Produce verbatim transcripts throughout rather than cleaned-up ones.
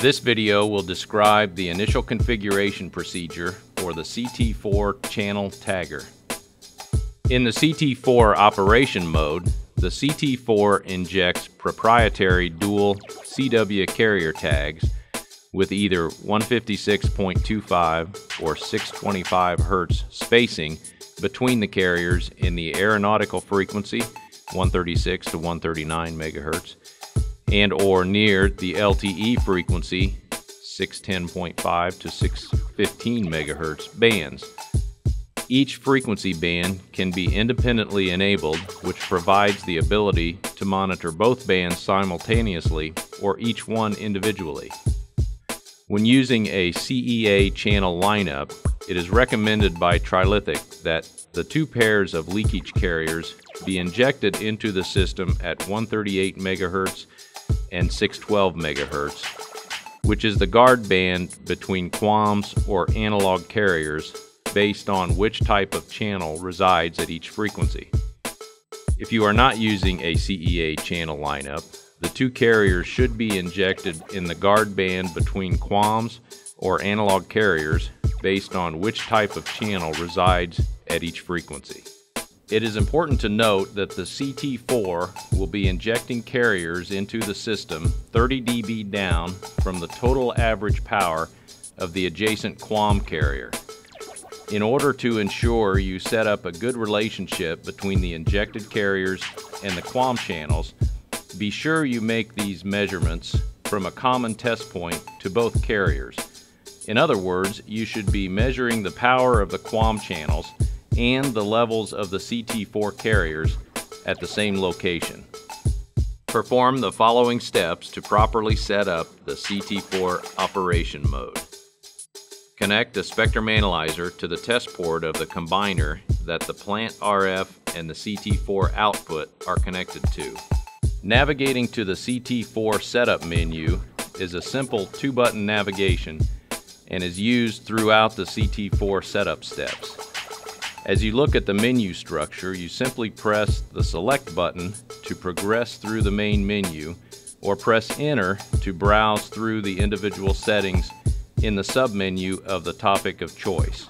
This video will describe the initial configuration procedure for the C T four channel tagger. In the C T four operation mode, the C T four injects proprietary dual C W carrier tags with either one fifty-six point two five or six twenty-five hertz spacing between the carriers in the aeronautical frequency one thirty-six to one thirty-nine megahertz and or near the L T E frequency six ten point five to six fifteen megahertz bands. Each frequency band can be independently enabled, which provides the ability to monitor both bands simultaneously or each one individually. When using a C E A channel lineup, it is recommended by Trilithic that the two pairs of leakage carriers be injected into the system at one thirty-eight megahertz and six twelve megahertz, which is the guard band between Q A Ms or analog carriers based on which type of channel resides at each frequency. If you are not using a C E A channel lineup, the two carriers should be injected in the guard band between Q A Ms or analog carriers based on which type of channel resides at each frequency. It is important to note that the C T four will be injecting carriers into the system thirty D B down from the total average power of the adjacent Q A M carrier. In order to ensure you set up a good relationship between the injected carriers and the Q A M channels, be sure you make these measurements from a common test point to both carriers. In other words, you should be measuring the power of the Q A M channels and the levels of the C T four carriers at the same location. Perform the following steps to properly set up the C T four operation mode. Connect a spectrum analyzer to the test port of the combiner that the plant R F and the C T four output are connected to. Navigating to the C T four setup menu is a simple two-button navigation and is used throughout the C T four setup steps. As you look at the menu structure, you simply press the select button to progress through the main menu, or press enter to browse through the individual settings in the submenu of the topic of choice.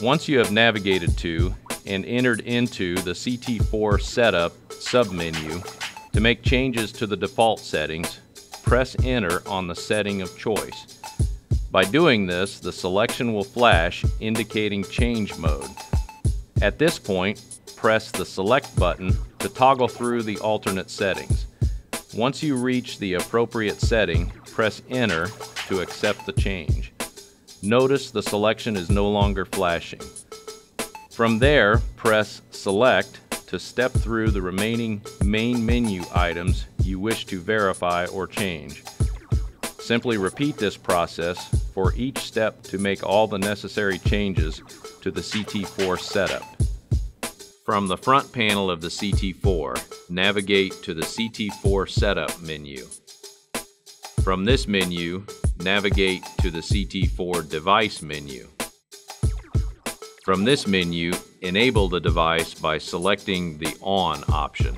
Once you have navigated to and entered into the C T four setup submenu, to make changes to the default settings, press enter on the setting of choice. By doing this, the selection will flash indicating change mode. At this point, press the select button to toggle through the alternate settings. Once you reach the appropriate setting, press enter to accept the change. Notice the selection is no longer flashing. From there, press select to step through the remaining main menu items you wish to verify or change. Simply repeat this process for each step to make all the necessary changes to the C T four setup. From the front panel of the C T four, navigate to the C T four setup menu. From this menu, navigate to the C T four device menu. From this menu, enable the device by selecting the On option.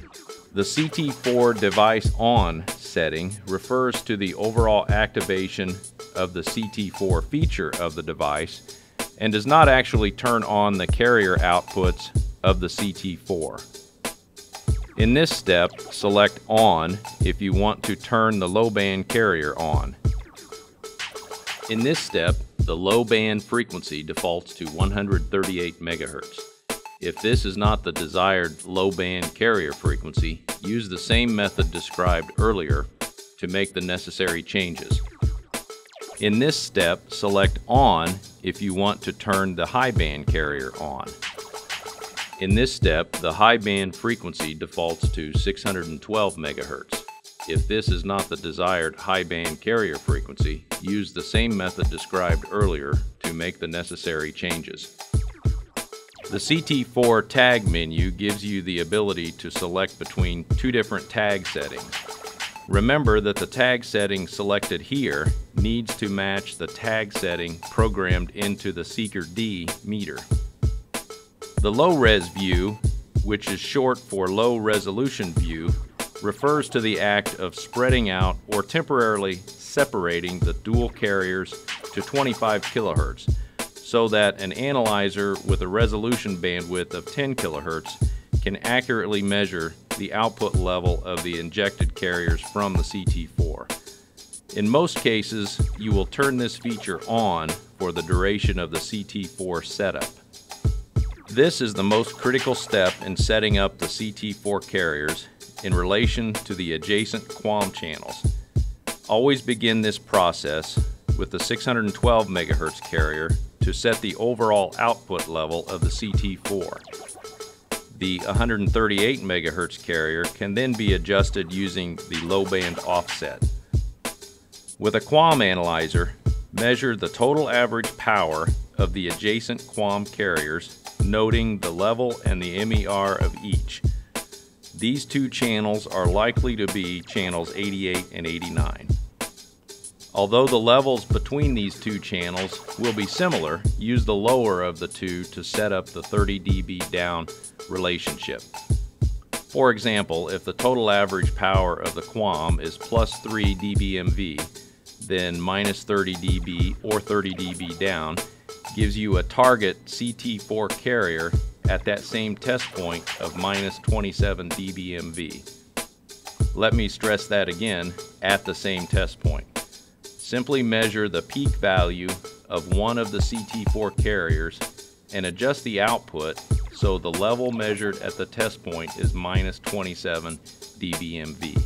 The C T four Device On setting refers to the overall activation of the C T four feature of the device and does not actually turn on the carrier outputs of the C T four. In this step, select On if you want to turn the low-band carrier on. In this step, the low band frequency defaults to one thirty-eight megahertz. If this is not the desired low band carrier frequency, use the same method described earlier to make the necessary changes. In this step, select On if you want to turn the high band carrier on. In this step, the high band frequency defaults to six twelve megahertz. If this is not the desired high band carrier frequency, use the same method described earlier to make the necessary changes. The C T four tag menu gives you the ability to select between two different tag settings. Remember that the tag setting selected here needs to match the tag setting programmed into the Seeker D meter. The low-res view, which is short for low resolution view, refers to the act of spreading out or temporarily separating the dual carriers to twenty-five kilohertz, so that an analyzer with a resolution bandwidth of ten kilohertz can accurately measure the output level of the injected carriers from the C T four. In most cases, you will turn this feature on for the duration of the C T four setup. This is the most critical step in setting up the C T four carriers in relation to the adjacent Q A M channels. Always begin this process with the six hundred twelve megahertz carrier to set the overall output level of the C T four. The one hundred thirty-eight megahertz carrier can then be adjusted using the low band offset. With a Q A M analyzer, measure the total average power of the adjacent Q A M carriers, noting the level and the M E R of each. These two channels are likely to be channels eighty-eight and eighty-nine. Although the levels between these two channels will be similar, use the lower of the two to set up the thirty D B down relationship. For example, if the total average power of the Q A M is plus three D B M V, then minus thirty D B or thirty D B down gives you a target C T four carrier at that same test point of minus twenty-seven D B M V. Let me stress that again, at the same test point. Simply measure the peak value of one of the C T four carriers and adjust the output so the level measured at the test point is minus twenty-seven D B M V.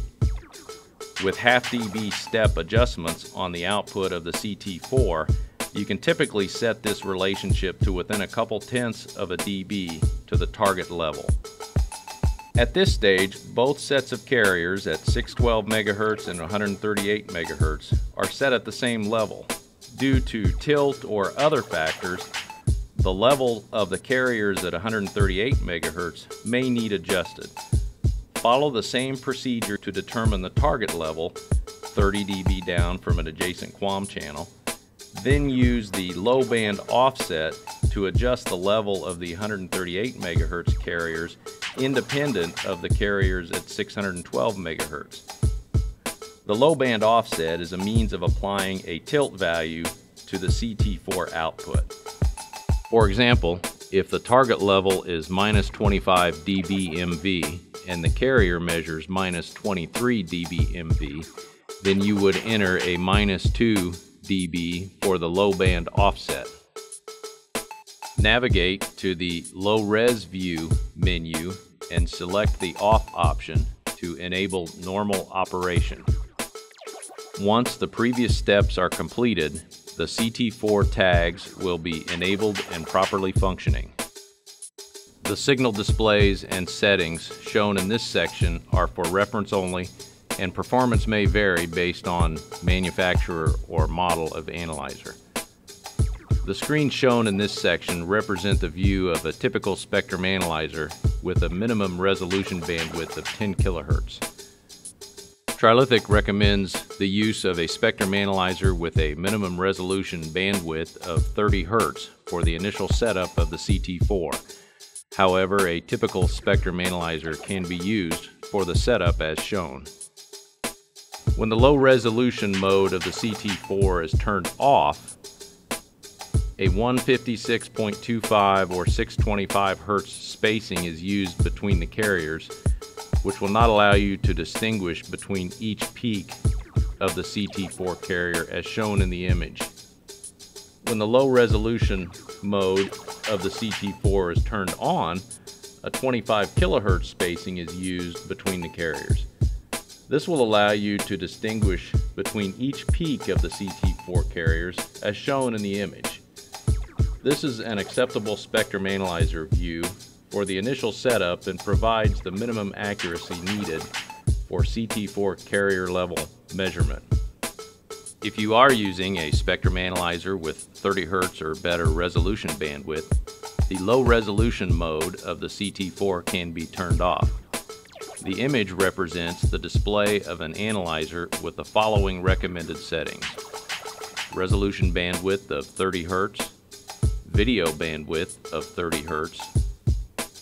With half dB step adjustments on the output of the C T four, you can typically set this relationship to within a couple tenths of a dB to the target level. At this stage, both sets of carriers at six hundred twelve megahertz and one hundred thirty-eight megahertz are set at the same level. Due to tilt or other factors, the level of the carriers at one hundred thirty-eight megahertz may need adjusted. Follow the same procedure to determine the target level, thirty D B down from an adjacent Q A M channel. Then use the low band offset to adjust the level of the one hundred thirty-eight megahertz carriers independent of the carriers at six hundred twelve megahertz. The low band offset is a means of applying a tilt value to the C T four output. For example, if the target level is minus twenty-five D B M V and the carrier measures minus twenty-three D B M V, then you would enter a minus two D B for the low band offset. Navigate to the low res view menu and select the off option to enable normal operation. Once the previous steps are completed, the C T four tags will be enabled and properly functioning. The signal displays and settings shown in this section are for reference only, and performance may vary based on manufacturer or model of analyzer. The screens shown in this section represent the view of a typical spectrum analyzer with a minimum resolution bandwidth of ten kilohertz. Trilithic recommends the use of a spectrum analyzer with a minimum resolution bandwidth of thirty hertz for the initial setup of the C T four. However, a typical spectrum analyzer can be used for the setup as shown. When the low resolution mode of the C T four is turned off, a one fifty-six point two five or six twenty-five hertz spacing is used between the carriers, which will not allow you to distinguish between each peak of the C T four carrier as shown in the image. When the low resolution mode of the C T four is turned on, a twenty-five kilohertz spacing is used between the carriers. This will allow you to distinguish between each peak of the C T four carriers as shown in the image. This is an acceptable spectrum analyzer view for the initial setup and provides the minimum accuracy needed for C T four carrier level measurement. If you are using a spectrum analyzer with thirty hertz or better resolution bandwidth, the low resolution mode of the C T four can be turned off. The image represents the display of an analyzer with the following recommended settings: resolution bandwidth of thirty hertz, video bandwidth of thirty hertz,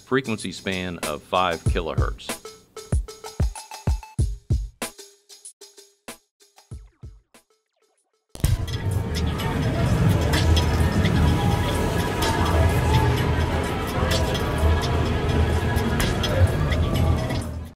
frequency span of five kilohertz.